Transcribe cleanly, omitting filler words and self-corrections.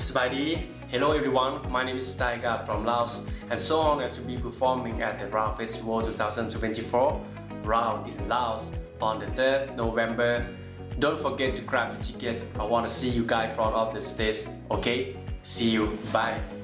Svaidi. Hello everyone, my name is Taiy from Laos and so honored to be performing at the ROUND Festival 2024, ROUND in Laos, on the 3rd November. Don't forget to grab your tickets. I want to see you guys from up the stage, okay? See you, bye.